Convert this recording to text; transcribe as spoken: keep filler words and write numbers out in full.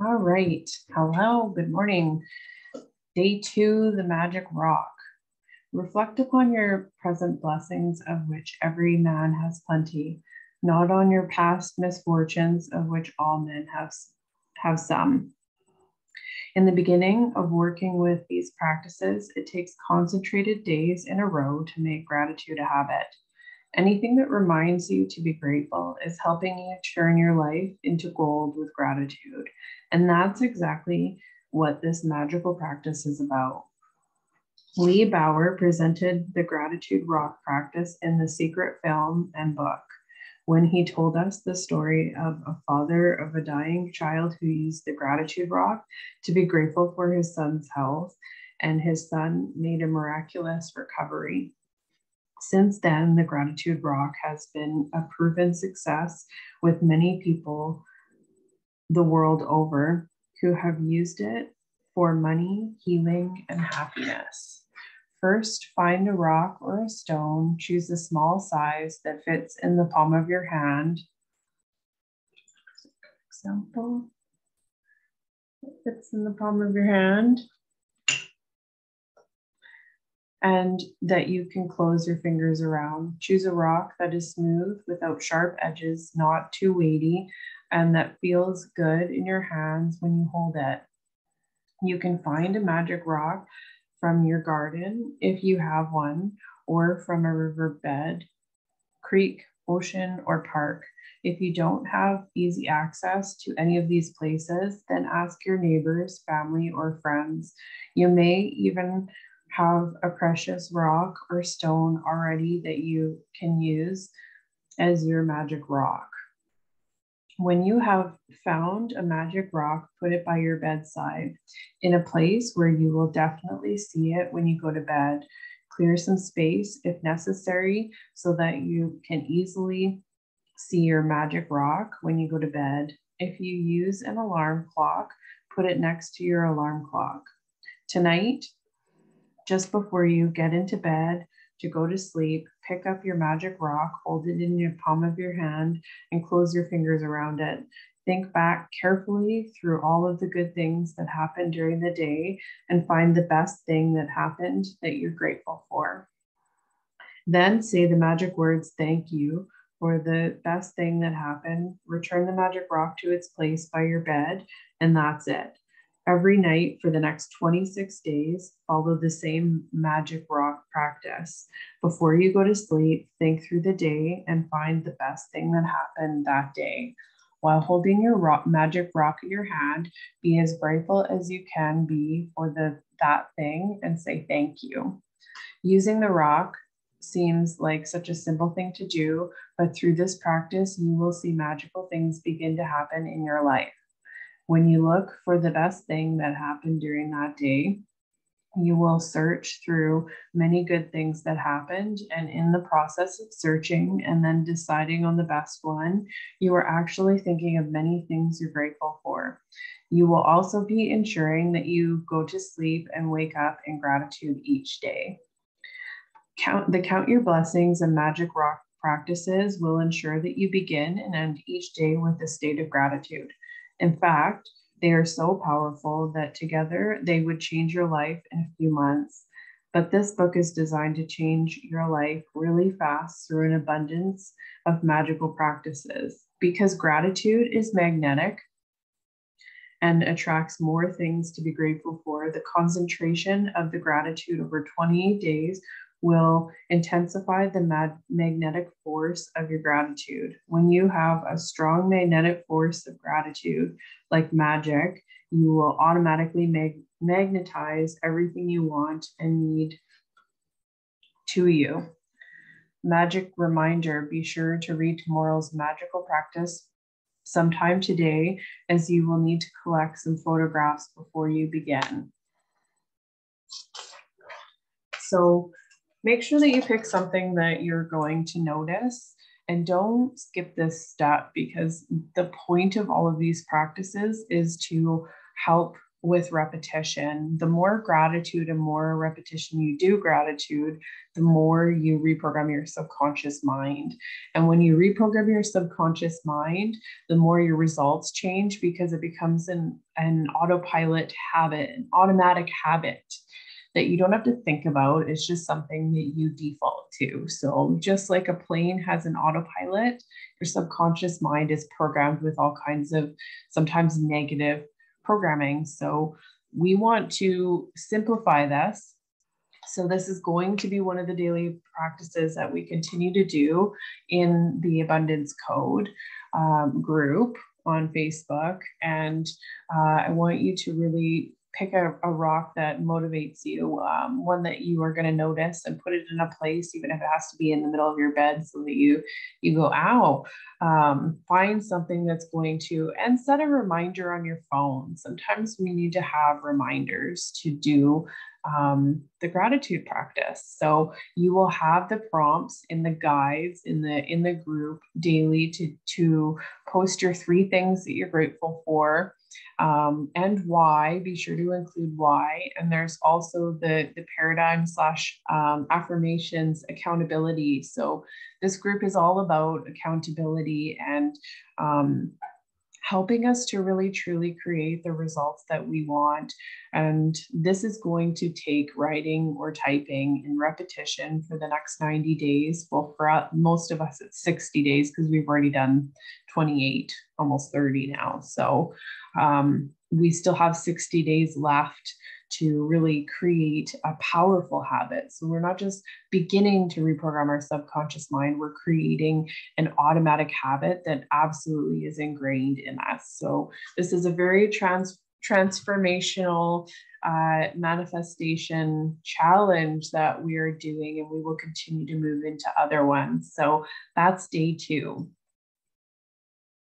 All right. Hello. Good morning. Day two, the magic rock. Reflect upon your present blessings, of which every man has plenty, not on your past misfortunes, of which all men have, have some. In the beginning of working with these practices, it takes concentrated days in a row to make gratitude a habit. Anything that reminds you to be grateful is helping you turn your life into gold with gratitude. And that's exactly what this magical practice is about. Lee Bauer presented the gratitude rock practice in The Secret film and book when he told us the story of a father of a dying child who used the gratitude rock to be grateful for his son's health, and his son made a miraculous recovery. Since then, the gratitude rock has been a proven success with many people the world over who have used it for money, healing, and happiness. First, find a rock or a stone. Choose a small size that fits in the palm of your hand. Example, it fits in the palm of your hand. And that you can close your fingers around. Choose a rock that is smooth, without sharp edges, not too weighty, and that feels good in your hands when you hold it. You can find a magic rock from your garden, if you have one, or from a riverbed, creek, ocean, or park. If you don't have easy access to any of these places, then ask your neighbors, family, or friends. You may even have a precious rock or stone already that you can use as your magic rock. When you have found a magic rock, put it by your bedside in a place where you will definitely see it when you go to bed. Clear some space if necessary so that you can easily see your magic rock when you go to bed. If you use an alarm clock, put it next to your alarm clock. Tonight, just before you get into bed to go to sleep, pick up your magic rock, hold it in your palm of your hand, and close your fingers around it. Think back carefully through all of the good things that happened during the day and find the best thing that happened that you're grateful for. Then say the magic words, thank you, for the best thing that happened. Return the magic rock to its place by your bed, and that's it. Every night for the next twenty-six days, follow the same magic rock practice. Before you go to sleep, think through the day and find the best thing that happened that day. While holding your rock, magic rock in your hand, be as grateful as you can be for the, that thing and say thank you. Using the rock seems like such a simple thing to do, but through this practice, you will see magical things begin to happen in your life. When you look for the best thing that happened during that day, you will search through many good things that happened. And in the process of searching and then deciding on the best one, you are actually thinking of many things you're grateful for. You will also be ensuring that you go to sleep and wake up in gratitude each day. Count, the Count Your Blessings and Magic Rock practices will ensure that you begin and end each day with a state of gratitude. In fact, they are so powerful that together they would change your life in a few months. But this book is designed to change your life really fast through an abundance of magical practices, because gratitude is magnetic and attracts more things to be grateful for. The concentration of the gratitude over twenty-eight days will intensify the mag- magnetic force of your gratitude. When you have a strong magnetic force of gratitude, like magic, you will automatically mag- magnetize everything you want and need to you. Magic reminder, be sure to read tomorrow's magical practice sometime today, as you will need to collect some photographs before you begin. So, make sure that you pick something that you're going to notice, and don't skip this step, because the point of all of these practices is to help with repetition. The more gratitude and more repetition you do gratitude, the more you reprogram your subconscious mind. And when you reprogram your subconscious mind, the more your results change, because it becomes an, an autopilot habit, an automatic habit that you don't have to think about. It's just something that you default to. So just like a plane has an autopilot, your subconscious mind is programmed with all kinds of sometimes negative programming. So we want to simplify this. So this is going to be one of the daily practices that we continue to do in the Abundance Code um, group on Facebook. And uh, I want you to really pick a, a rock that motivates you, um, one that you are going to notice, and put it in a place, even if it has to be in the middle of your bed, so that you, you go, ow, um, find something that's going to, and set a reminder on your phone. Sometimes we need to have reminders to do um, the gratitude practice. So you will have the prompts in the guides, in the, in the group daily to, to post your three things that you're grateful for. Um, and why. Be sure to include why. And there's also the, the paradigm slash um, affirmations accountability. So this group is all about accountability and um, helping us to really truly create the results that we want. And this is going to take writing or typing and repetition for the next ninety days. Well, for most of us, it's sixty days, because we've already done twenty-eight, almost thirty now. So um, we still have sixty days left to really create a powerful habit. So we're not just beginning to reprogram our subconscious mind, we're creating an automatic habit that absolutely is ingrained in us. So this is a very trans transformational uh, manifestation challenge that we are doing, and we will continue to move into other ones. So that's day two.